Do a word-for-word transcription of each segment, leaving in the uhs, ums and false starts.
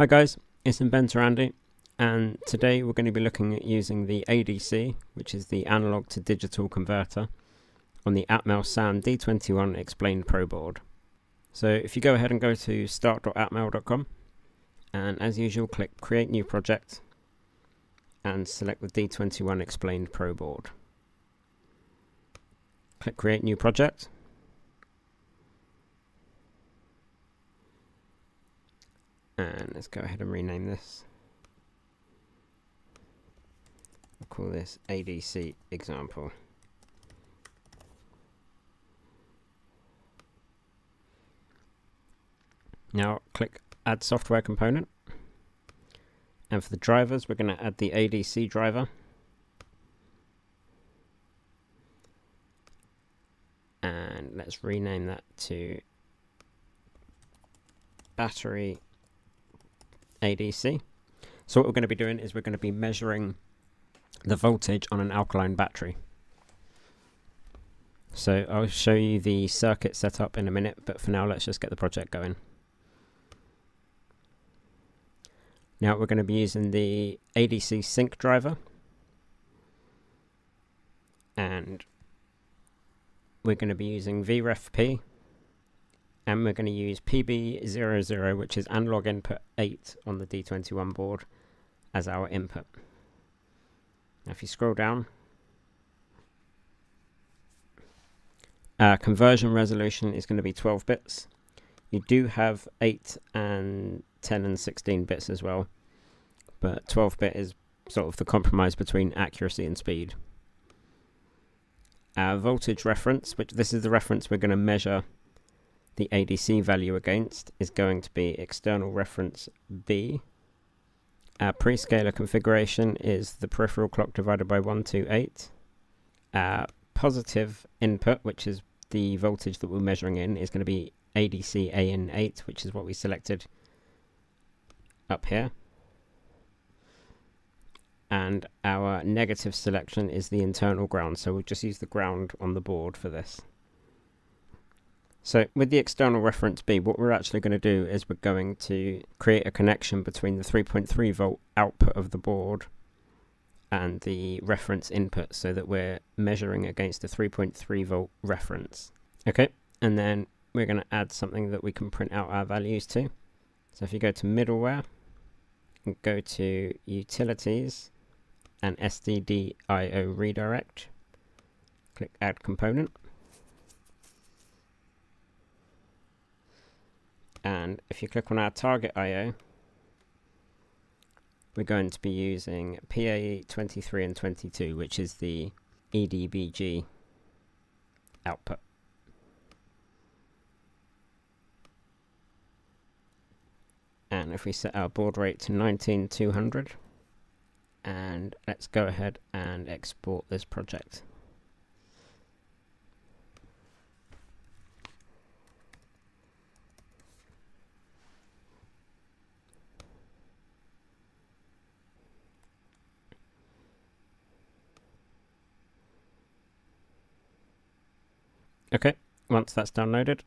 Hi guys, it's Inventor Andy, and today we're going to be looking at using the A D C, which is the analog to digital converter, on the Atmel SAM D twenty-one Xplained Pro board. So if you go ahead and go to start dot atmel dot com, and as usual click create new project and select the D twenty-one Xplained Pro board. Click create new project. And let's go ahead and rename this. We'll call this A D C example. Now click add software component. And for the drivers, we're going to add the A D C driver. And let's rename that to battery A D C. So what we're going to be doing is we're going to be measuring the voltage on an alkaline battery. So I'll show you the circuit setup in a minute, but for now let's just get the project going. Now we're going to be using the A D C sync driver, and we're going to be using V R E F P, and we're going to use P B zero zero, which is analog input eight on the D twenty-one board, as our input. Now if you scroll down, uh, conversion resolution is going to be twelve bits. You do have eight and ten and sixteen bits as well, but twelve bit is sort of the compromise between accuracy and speed. Our voltage reference, which this is the reference we're going to measure the A D C value against, is going to be external reference B. Our prescaler configuration is the peripheral clock divided by one two eight. Our positive input, which is the voltage that we're measuring in, is going to be A D C A N eight, which is what we selected up here. And our negative selection is the internal ground, so we'll just use the ground on the board for this. So with the external reference B, what we're actually going to do is we're going to create a connection between the three point three volt output of the board and the reference input, so that we're measuring against a three point three volt reference. Okay, and then we're going to add something that we can print out our values to. So if you go to middleware and go to utilities and S T D I O redirect, click add component. And if you click on our target I O, we're going to be using P A E twenty-three and twenty-two, which is the E D B G output. And if we set our baud rate to nineteen two hundred, and let's go ahead and export this project. Okay, once that's downloaded,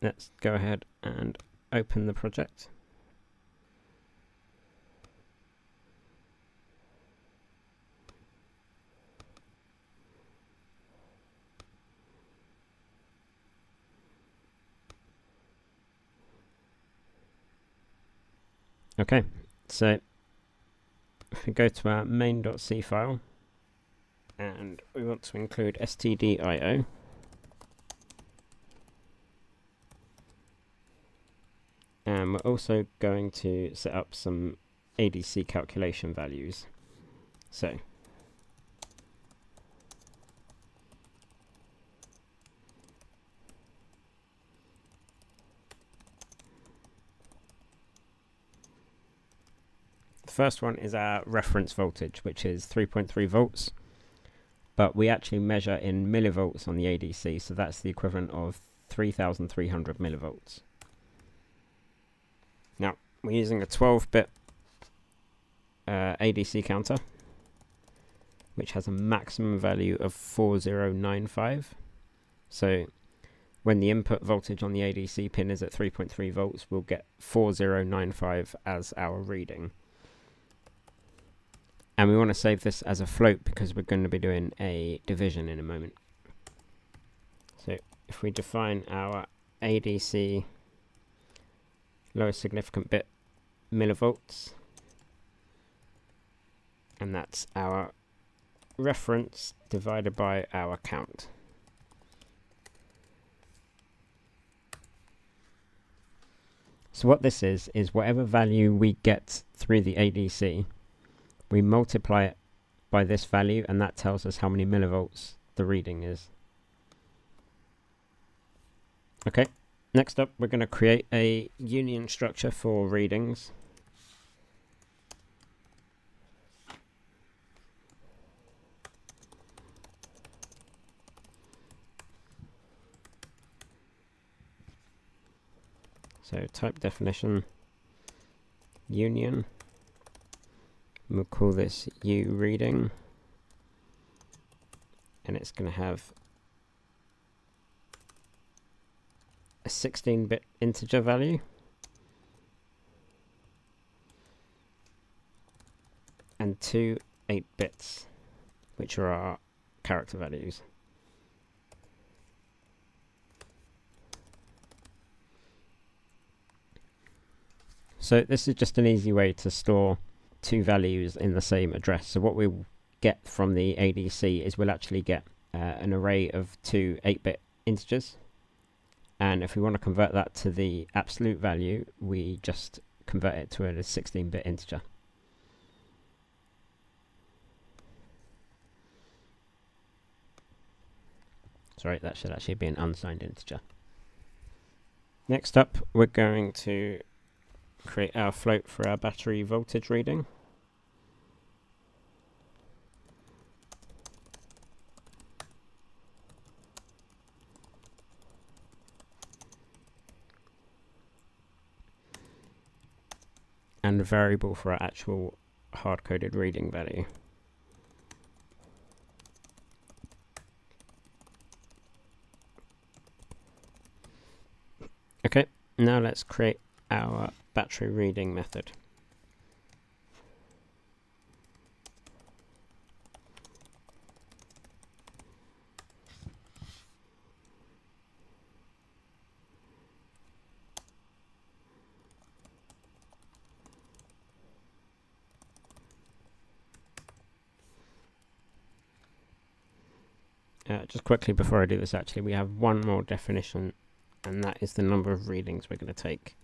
let's go ahead and open the project. Okay, so if we go to our main dot c file, and we want to include S T D I O. And we're also going to set up some A D C calculation values. So the first one is our reference voltage, which is three point three volts, but we actually measure in millivolts on the A D C, so that's the equivalent of three thousand three hundred millivolts. Now, we're using a twelve bit uh, A D C counter, which has a maximum value of four thousand ninety-five. So when the input voltage on the A D C pin is at three point three volts, we'll get four zero nine five as our reading. And we want to save this as a float because we're going to be doing a division in a moment. So if we define our A D C lowest significant bit millivolts, and that's our reference divided by our count. So what this is, is whatever value we get through the A D C, we multiply it by this value, and that tells us how many millivolts the reading is. Okay, next up we're going to create a union structure for readings. So type definition union, we'll call this uReading, and it's going to have a sixteen bit integer value, and two eight bits, which are our character values. So this is just an easy way to store two values in the same address. So what we get from the A D C is we'll actually get uh, an array of two eight bit integers. And if we want to convert that to the absolute value, we just convert it to a sixteen bit integer. Sorry, that should actually be an unsigned integer. Next up, we're going to create our float for our battery voltage reading. And a variable for our actual hard-coded reading value. Okay, now let's create our battery reading method. Uh, just quickly before I do this, actually, we have one more definition, and that is the number of readings we're going to take.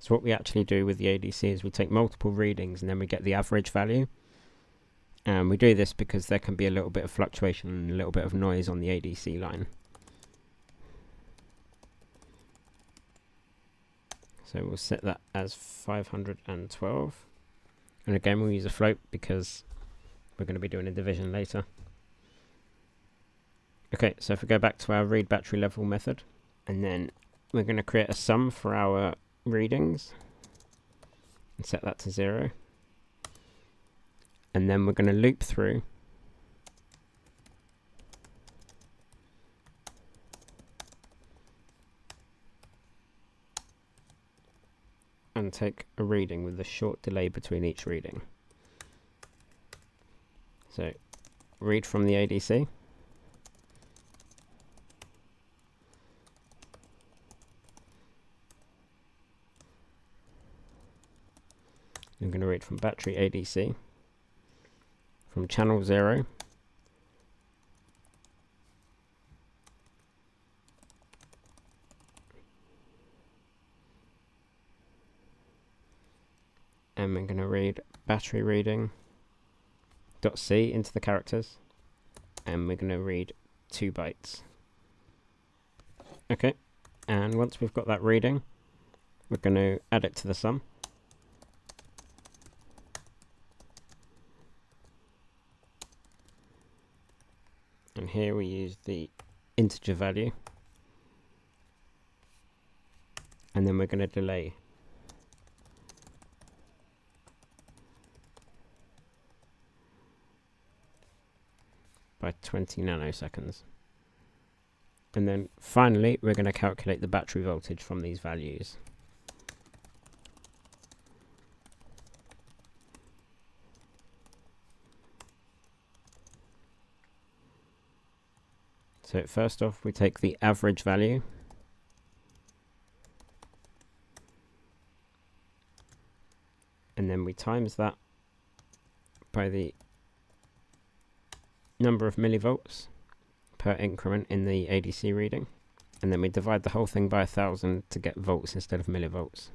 So what we actually do with the A D C is we take multiple readings and then we get the average value. And we do this because there can be a little bit of fluctuation and a little bit of noise on the A D C line. So we'll set that as five hundred twelve. And again, we'll use a float because we're going to be doing a division later. Okay, so if we go back to our read battery level method, and then we're going to create a sum for our readings and set that to zero, and then we're going to loop through and take a reading with a short delay between each reading. So read from the A D C, I'm going to read from battery A D C, from channel zero, and we're going to read battery reading dot C into the characters, and we're going to read two bytes. Okay, and once we've got that reading, we're going to add it to the sum. And here we use the integer value, and then we're going to delay. by twenty nanoseconds. And then finally, we're going to calculate the battery voltage from these values. So first off, we take the average value. And then we times that by the number of millivolts per increment in the A D C reading. And then we divide the whole thing by one thousand to get volts instead of millivolts.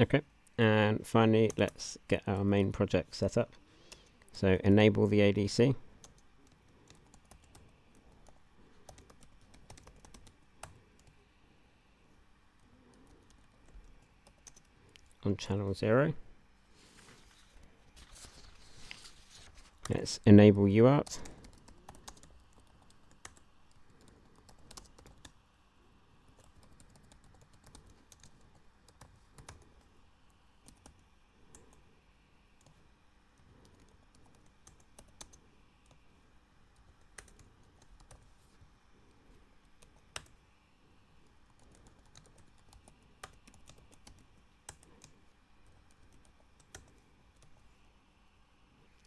Okay, and finally, let's get our main project set up. So enable the A D C. On channel zero. Let's enable U A R T.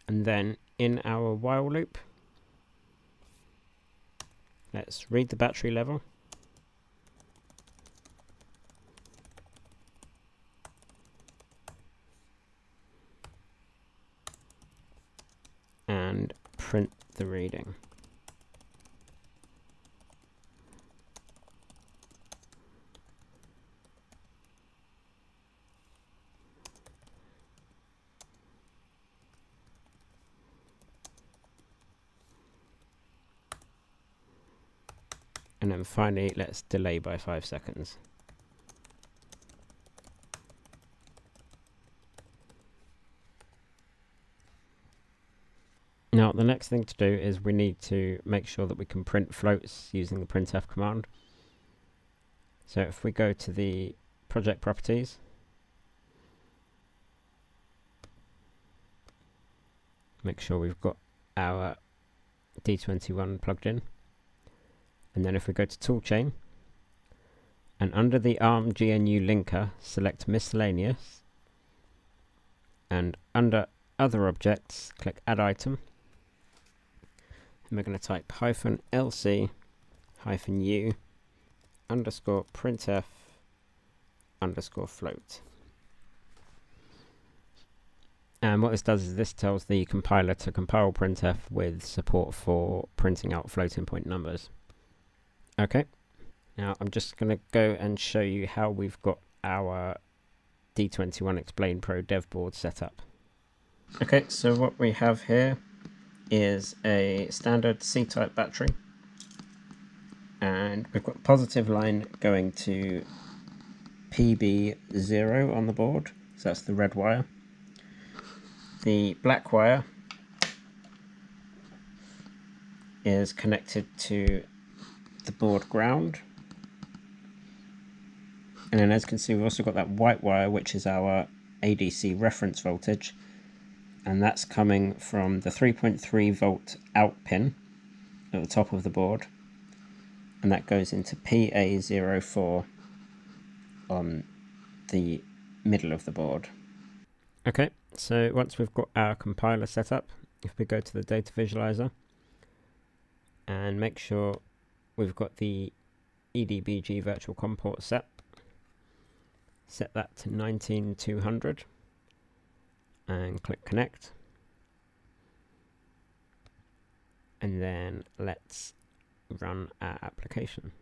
And then in our while loop, let's read the battery level. And print the reading. And then finally, let's delay by five seconds. Now, the next thing to do is we need to make sure that we can print floats using the printf command. So if we go to the project properties, make sure we've got our D twenty-one plugged in. And then if we go to toolchain, and under the ARM G N U linker, select miscellaneous, and under other objects, click add item, and we're going to type hyphen L C hyphen U underscore printf underscore float. And what this does is this tells the compiler to compile printf with support for printing out floating point numbers. Okay, now I'm just going to go and show you how we've got our D twenty-one Xplained Pro dev board set up. Okay, so what we have here is a standard C-type battery, and we've got the positive line going to P B zero on the board, so that's the red wire. The black wire is connected to the board ground, and then as you can see we've also got that white wire which is our A D C reference voltage, and that's coming from the three point three volt out pin at the top of the board, and that goes into P A zero four on the middle of the board. Okay, so once we've got our compiler set up, if we go to the data visualizer and make sure we've got the E D B G virtual COM port set, set that to nineteen two hundred and click connect. And then let's run our application.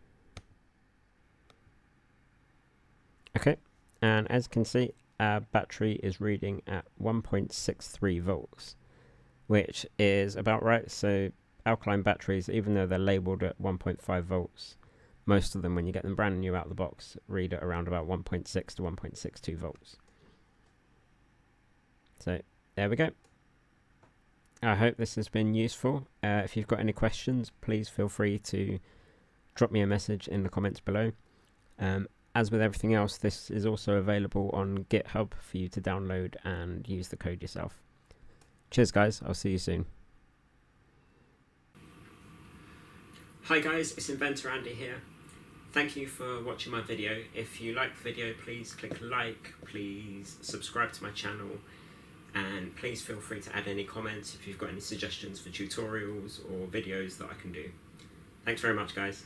Okay, and as you can see, our battery is reading at one point six three volts, which is about right. So alkaline batteries, even though they're labelled at one point five volts, most of them, when you get them brand new out of the box, read at around about one point six to one point six two volts. So there we go. I hope this has been useful. Uh, if you've got any questions, please feel free to drop me a message in the comments below. Um, as with everything else, this is also available on GitHub for you to download and use the code yourself. Cheers guys, I'll see you soon. Hi guys, it's Inventor Andy here. Thank you for watching my video. If you like the video, please click like, please subscribe to my channel, and please feel free to add any comments if you've got any suggestions for tutorials or videos that I can do. Thanks very much guys.